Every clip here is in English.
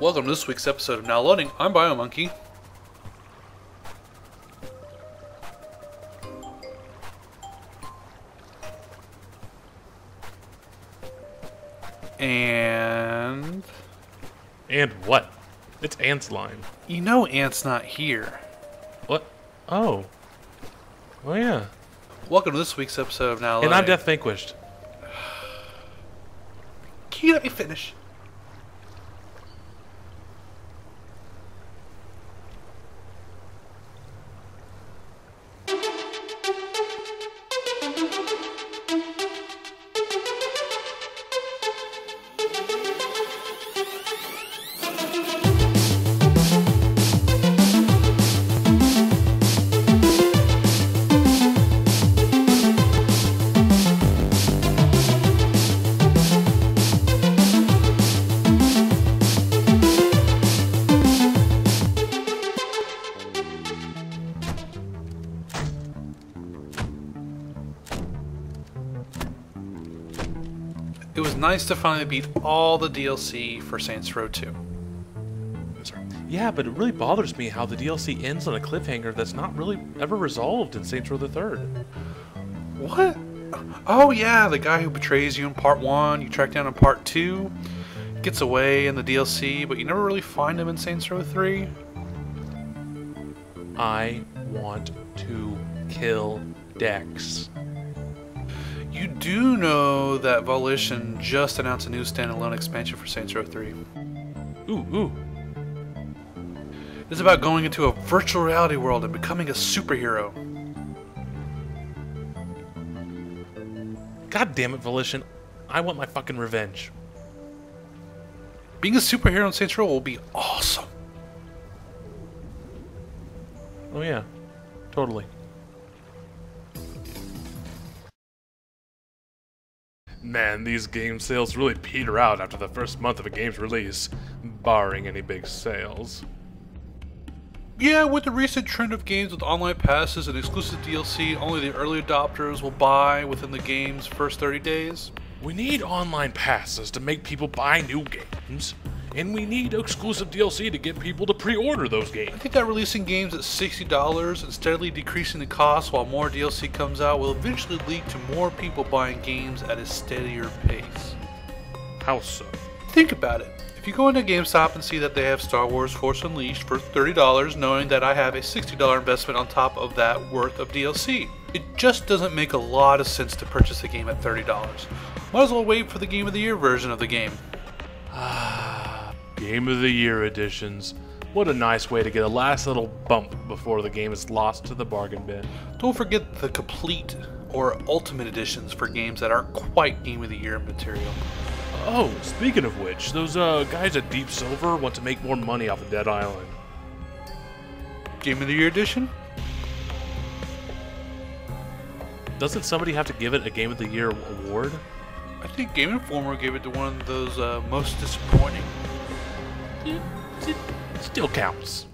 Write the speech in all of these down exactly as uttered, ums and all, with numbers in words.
Welcome to this week's episode of Now Loading. I'm Biomonkey. And... And what? It's Ant's line. You know Ant's not here. What? Oh. Oh yeah. Welcome to this week's episode of Now Loading. And I'm Death Vanquished. Can you let me finish? It was nice to finally beat all the D L C for Saints Row two. Yeah, but it really bothers me how the D L C ends on a cliffhanger that's not really ever resolved in Saints Row the Third. What? Oh yeah, the guy who betrays you in part one, you track down in part two, gets away in the D L C, but you never really find him in Saints Row three. I want to kill Dex. You do know that Volition just announced a new standalone expansion for Saints Row three. Ooh, ooh. It's about going into a virtual reality world and becoming a superhero. God damn it, Volition. I want my fucking revenge. Being a superhero in Saints Row will be awesome. Oh yeah, totally. Man, these game sales really peter out after the first month of a game's release, barring any big sales. Yeah, with the recent trend of games with online passes and exclusive D L C, only the early adopters will buy within the game's first thirty days. We need online passes to make people buy new games, and we need exclusive D L C to get people to pre-order those games. I think that releasing games at sixty dollars and steadily decreasing the cost while more D L C comes out will eventually lead to more people buying games at a steadier pace. How so? Think about it. If you go into GameStop and see that they have Star Wars Force Unleashed for thirty dollars, knowing that I have a sixty dollar investment on top of that worth of D L C, it just doesn't make a lot of sense to purchase the game at thirty dollars. Might as well wait for the Game of the Year version of the game. Ah. Game of the Year editions. What a nice way to get a last little bump before the game is lost to the bargain bin. Don't forget the complete or ultimate editions for games that aren't quite Game of the Year material. Oh, speaking of which, those uh, guys at Deep Silver want to make more money off of Dead Island. Game of the Year edition? Doesn't somebody have to give it a Game of the Year award? I think Game Informer gave it to one of those uh, most disappointing. It still counts.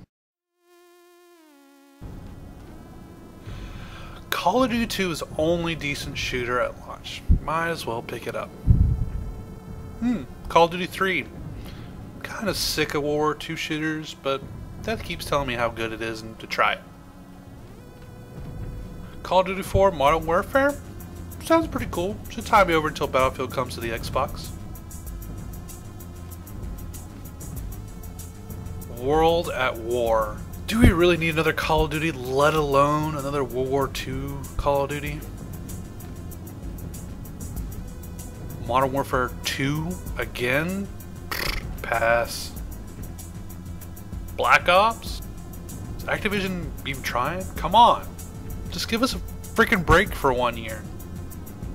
Call of Duty two is the only decent shooter at launch. Might as well pick it up. Hmm, Call of Duty three. Kind of sick of World War Two shooters, but that keeps telling me how good it is and to try it. Call of Duty four Modern Warfare? Sounds pretty cool. Should tie me over until Battlefield comes to the Xbox. World at War. Do we really need another Call of Duty, let alone another World War Two Call of Duty? Modern Warfare two again? Pass. Black Ops? Is Activision even trying? Come on. Just give us a freaking break for one year.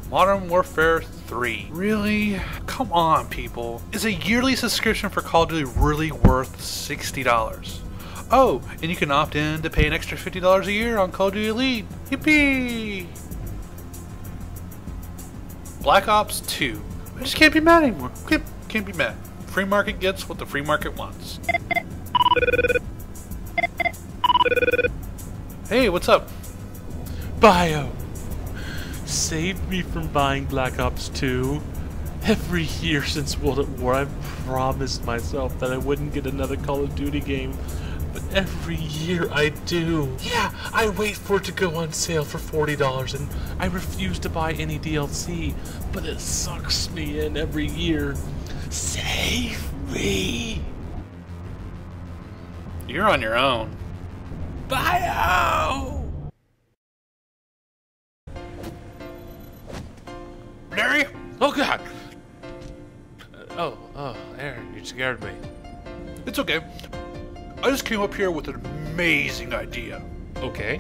Modern Warfare three. Really? Come on, people. Is a yearly subscription for Call of Duty really worth sixty dollars? Oh, and you can opt in to pay an extra fifty dollars a year on Call of Duty Elite. Yippee! Black Ops two. I just can't be mad anymore. Can't, can't be mad. Free market gets what the free market wants. Hey, what's up? Bio. Saved me from buying Black Ops two. Every year since World at War, I've promised myself that I wouldn't get another Call of Duty game, but every year I do. Yeah, I wait for it to go on sale for forty dollars, and I refuse to buy any D L C, but it sucks me in every year. Save me! You're on your own. Bio! Larry? Oh, God! Oh, oh, Aaron, you scared me. It's okay. I just came up here with an amazing idea. Okay.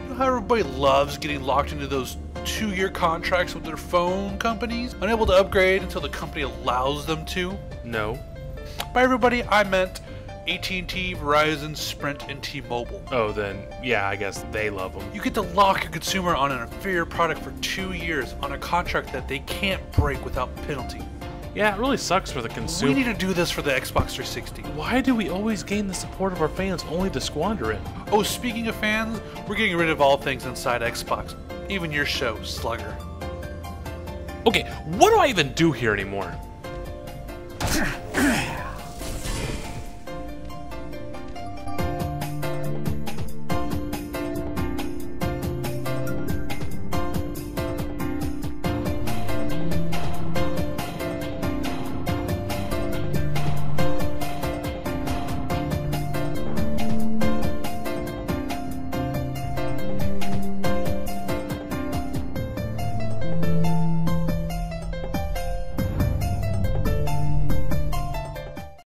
You know how everybody loves getting locked into those two-year contracts with their phone companies? Unable to upgrade until the company allows them to? No. By everybody, I meant A T and T, Verizon, Sprint, and T-Mobile. Oh, then, yeah, I guess they love them. You get to lock a consumer on an inferior product for two years on a contract that they can't break without penalty. Yeah, it really sucks for the consumer. We need to do this for the Xbox three sixty. Why do we always gain the support of our fans only to squander it? Oh, speaking of fans, we're getting rid of all things inside Xbox. Even your show, Slugger. Okay, what do I even do here anymore?